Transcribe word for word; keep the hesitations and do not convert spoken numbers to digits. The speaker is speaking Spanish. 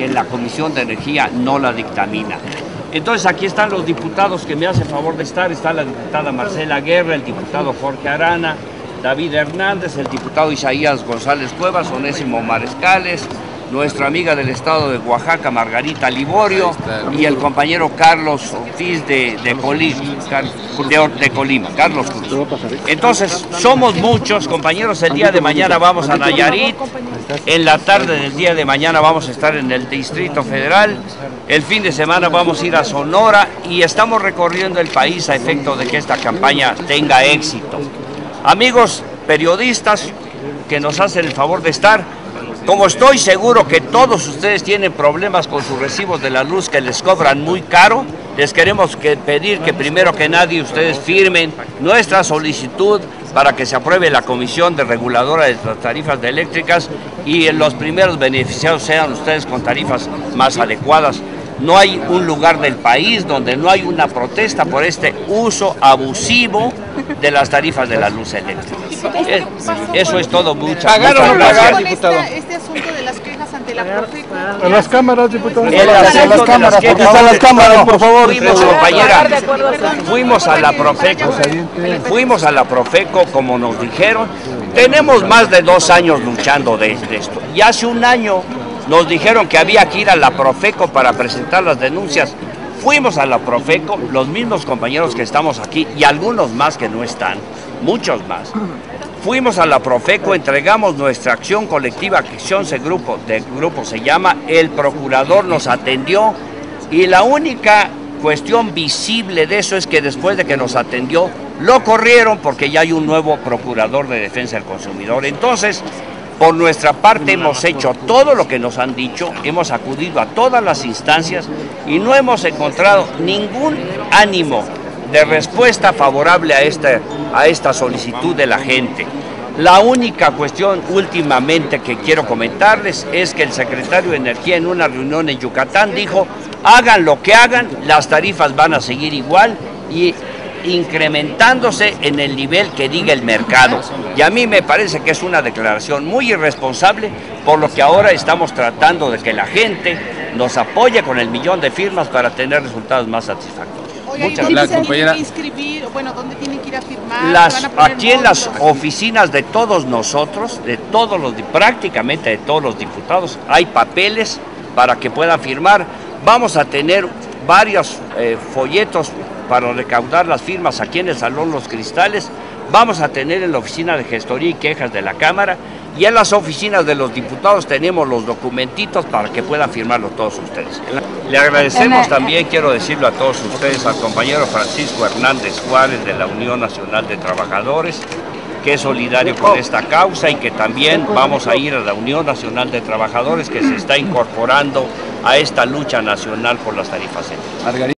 que la Comisión de Energía no la dictamina. Entonces aquí están los diputados que me hace favor de estar, está la diputada Marcela Guerra, el diputado Jorge Arana, David Hernández, el diputado Isaías González Cuevas, Onésimo Marescales, nuestra amiga del estado de Oaxaca, Margarita Liborio, y el compañero Carlos Ortiz de, de, Colima, de, de Colima, Carlos Cruz. Entonces, somos muchos, compañeros. El día de mañana vamos a Nayarit, en la tarde del día de mañana vamos a estar en el Distrito Federal, el fin de semana vamos a ir a Sonora y estamos recorriendo el país a efecto de que esta campaña tenga éxito. Amigos periodistas que nos hacen el favor de estar, como estoy seguro que todos ustedes tienen problemas con sus recibos de la luz que les cobran muy caro, les queremos que pedir que primero que nadie ustedes firmen nuestra solicitud para que se apruebe la Comisión de Reguladora de las Tarifas Eléctricas y los primeros beneficiados sean ustedes con tarifas más adecuadas. No hay un lugar del país donde no hay una protesta por este uso abusivo de las tarifas de la luz eléctrica. Eso es todo, muchas gracias. Este asunto de las quejas ante la Profeco. A las cámaras, diputado. En las, en las cámaras, las quejas, a las cámaras, por favor. Fuimos, compañera, fuimos a la Profeco, fuimos a la Profeco como nos dijeron. Tenemos más de dos años luchando desde esto y hace un año nos dijeron que había que ir a la Profeco para presentar las denuncias. Fuimos a la Profeco, los mismos compañeros que estamos aquí y algunos más que no están, muchos más. Fuimos a la Profeco, entregamos nuestra acción colectiva, acción de grupo, de grupo se llama, el procurador nos atendió y la única cuestión visible de eso es que después de que nos atendió, lo corrieron porque ya hay un nuevo procurador de defensa del consumidor. Entonces, por nuestra parte hemos hecho todo lo que nos han dicho, hemos acudido a todas las instancias y no hemos encontrado ningún ánimo de respuesta favorable a esta, a esta solicitud de la gente. La única cuestión últimamente que quiero comentarles es que el secretario de Energía en una reunión en Yucatán dijo, hagan lo que hagan, las tarifas van a seguir igual y incrementándose en el nivel que diga el mercado. Y a mí me parece que es una declaración muy irresponsable, por lo que ahora estamos tratando de que la gente nos apoye con el millón de firmas para tener resultados más satisfactorios. Oye, muchas gracias, compañera. Inscribir, bueno, ¿dónde tienen que ir a firmar? Las, aquí en las oficinas de todos nosotros, de todos los, prácticamente de todos los diputados, hay papeles para que puedan firmar. Vamos a tener varios eh, folletos para recaudar las firmas aquí en el Salón Los Cristales, vamos a tener en la oficina de gestoría y quejas de la Cámara y en las oficinas de los diputados tenemos los documentitos para que puedan firmarlos todos ustedes. Le agradecemos también, quiero decirlo a todos ustedes, al compañero Francisco Hernández Juárez de la Unión Nacional de Trabajadores, que es solidario con esta causa y que también vamos a ir a la Unión Nacional de Trabajadores que se está incorporando a esta lucha nacional por las tarifas eléctricas.